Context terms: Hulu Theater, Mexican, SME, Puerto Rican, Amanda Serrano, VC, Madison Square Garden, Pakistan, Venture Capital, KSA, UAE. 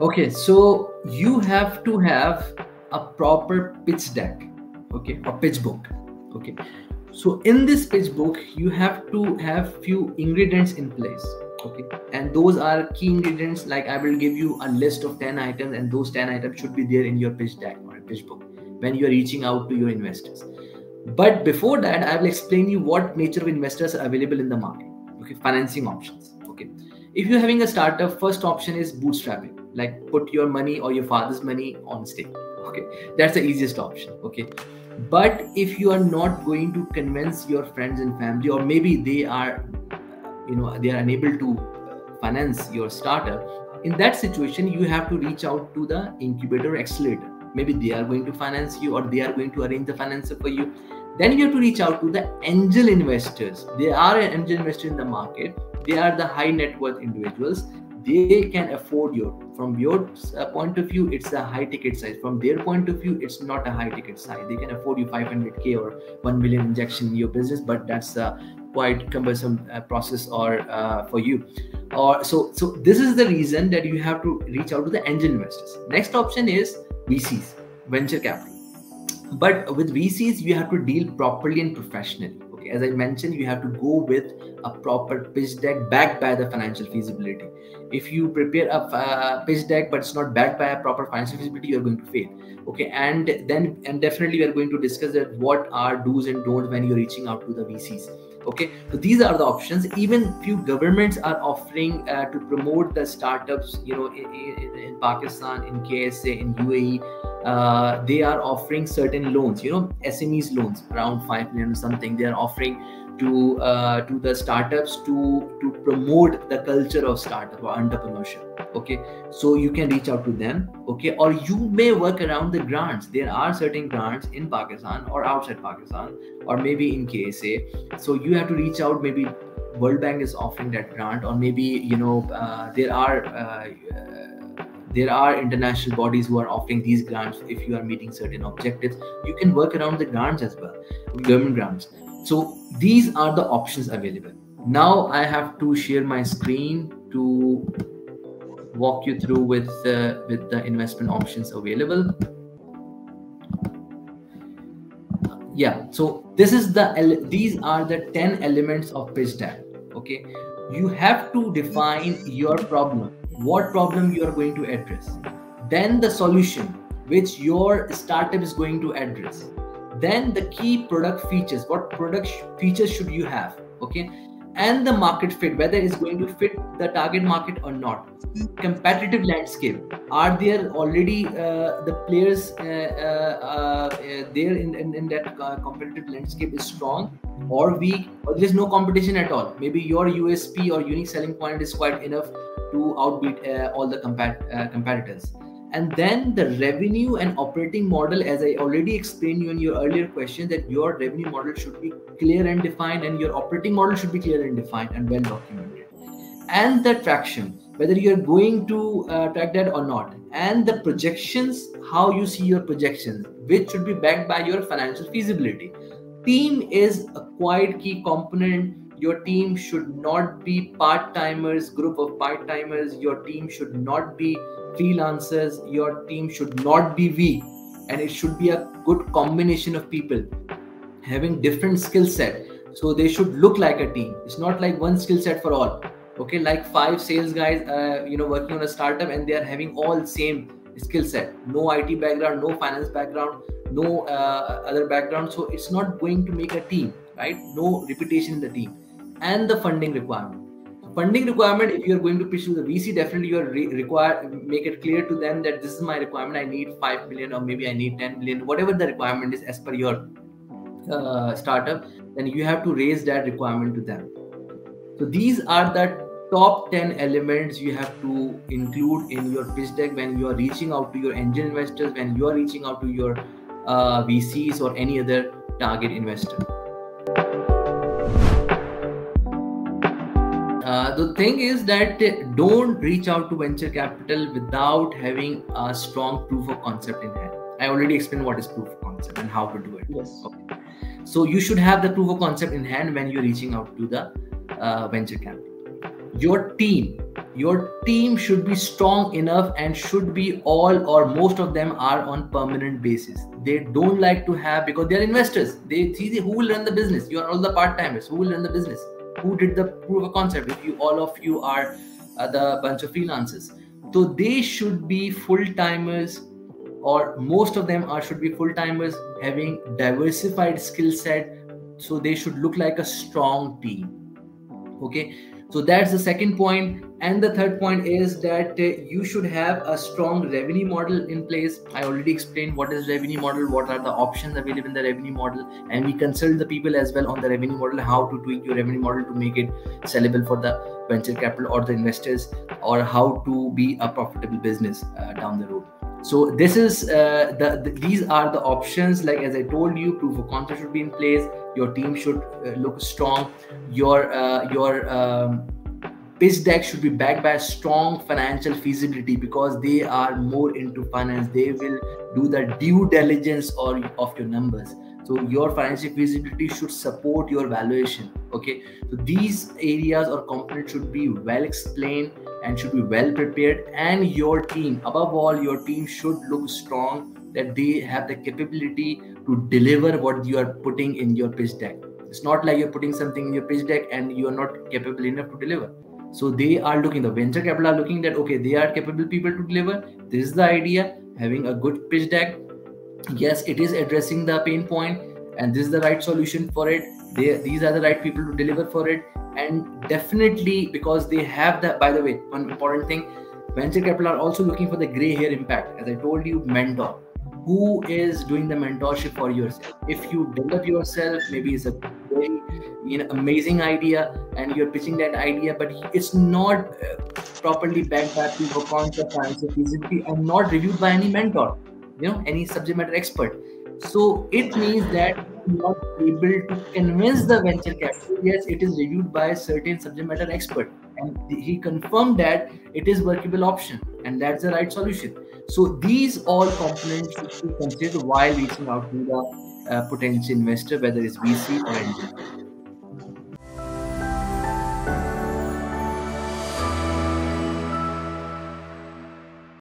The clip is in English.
Okay, so you have to have a proper pitch deck, okay, a pitch book, okay. So in this pitch book, you have to have few ingredients in place, okay, and those are key ingredients. Like I will give you a list of 10 items, and those 10 items should be there in your pitch deck or a pitch book when you are reaching out to your investors. But before that, I will explain you what nature of investors are available in the market, okay, financing options, okay. If you're having a startup, first option is bootstrapping, like put your money or your father's money on stake, okay, that's the easiest option, okay. But if you are not going to convince your friends and family, or maybe they are, you know, they are unable to finance your startup, in that situation you have to reach out to the incubator or accelerator. Maybe they are going to finance you, or they are going to arrange the finance for you. Then you have to reach out to the angel investors. They are an angel investor in the market. They are the high net worth individuals. They can afford you. From your point of view, it's a high ticket size. From their point of view, it's not a high ticket size. They can afford you 500K or 1 million injection in your business, but that's a quite cumbersome process or for you. Or so this is the reason that you have to reach out to the angel investors. Next option is VCs, venture capital. But with VCs, you have to deal properly and professionally. Okay, as I mentioned, you have to go with a proper pitch deck backed by the financial feasibility. If you prepare a pitch deck but it's not backed by a proper financial feasibility, you're going to fail. Okay, and definitely we are going to discuss that what are do's and don'ts when you're reaching out to the VCs. Okay, so these are the options. Even few governments are offering to promote the startups, you know, in Pakistan, in KSA, in UAE. They are offering certain loans, you know, SMEs loans around 5 million or something. They are offering to the startups to promote the culture of startup or entrepreneurship. Okay, so you can reach out to them. Okay, or you may work around the grants. There are certain grants in Pakistan or outside Pakistan or maybe in KSA. So you have to reach out. Maybe World Bank is offering that grant, or maybe, you know, there are international bodies who are offering these grants. If you are meeting certain objectives, you can work around the grants as well, government grants. So these are the options available. Now I have to share my screen to walk you through with the investment options available. Yeah, so this is the, these are the 10 elements of pitch deck. Okay, you have to define your problem, what problem you are going to address, then the solution which your startup is going to address, then the key product features, what product features should you have, okay, and the market fit, whether it's going to fit the target market or not. Competitive landscape, are there already the players there in that competitive landscape is strong or weak, or there's no competition at all. Maybe your USP or unique selling point is quite enough to outbeat all the competitors. And then the revenue and operating model, as I already explained you in your earlier question, that your revenue model should be clear and defined, and your operating model should be clear and defined and well documented. And the traction, whether you're going to track that or not. And the projections, how you see your projections, which should be backed by your financial feasibility. Team is a quite key component. Your team should not be part-timers, group of part-timers. Your team should not be freelancers. Your team should not be weak, and it should be a good combination of people having different skill set. So they should look like a team. It's not like one skill set for all. Okay, like 5 sales guys, you know, working on a startup, and they are having all same skill set. No IT background, no finance background, no other background. So it's not going to make a team, right? No reputation in the team. And the funding requirement. Funding requirement, if you're going to pitch to the VC, definitely you are required, make it clear to them that this is my requirement. I need 5 million, or maybe I need 10 million, whatever the requirement is as per your startup, then you have to raise that requirement to them. So these are the top 10 elements you have to include in your pitch deck when you are reaching out to your angel investors, when you are reaching out to your VCs or any other target investor. The thing is that don't reach out to venture capital without having a strong proof of concept in hand. I already explained what is proof of concept and how to do it. Yes. Okay. So you should have the proof of concept in hand when you're reaching out to the venture capital. Your team should be strong enough and should be all or most of them are on permanent basis. They don't like to have, because they're investors. They see who will run the business. You are all the part-timers. Who will run the business? Who did the proof of concept? If you, all of you are the bunch of freelancers. So they should be full-timers, or most of them are should be full-timers having diversified skill set. So they should look like a strong team. Okay, so that's the second point. And the third point is that you should have a strong revenue model in place. I already explained what is revenue model, what are the options available in the revenue model, and we consult the people as well on the revenue model, how to tweak your revenue model to make it sellable for the venture capital or the investors, or how to be a profitable business down the road. So this is these are the options. Like as I told you, proof of concept should be in place. Your team should look strong. Your pitch deck should be backed by a strong financial feasibility, because they are more into finance. They will do the due diligence of your numbers. So your financial feasibility should support your valuation. Okay, so these areas or components should be well explained and should be well prepared. And your team, above all, your team should look strong, that they have the capability to deliver what you are putting in your pitch deck. It's not like you're putting something in your pitch deck and you are not capable enough to deliver. So they are looking, the venture capital are looking that, okay, they are capable people to deliver. This is the idea, having a good pitch deck. Yes, it is addressing the pain point, and this is the right solution for it. These are the right people to deliver for it. And definitely, because they have that, by the way, one important thing, venture capital are also looking for the gray hair impact. As I told you, mentor. Who is doing the mentorship for yourself? If you develop yourself, maybe it's a very amazing idea and you're pitching that idea, but it's not properly backed by proof of concept, feasibility, and not reviewed by any mentor, any subject matter expert. So it means that you're not able to convince the venture capital. Yes, it is reviewed by a certain subject matter expert, and he confirmed that it is workable option and that's the right solution. So these all components should be considered while reaching out to the potential investor, whether it's VC or angel.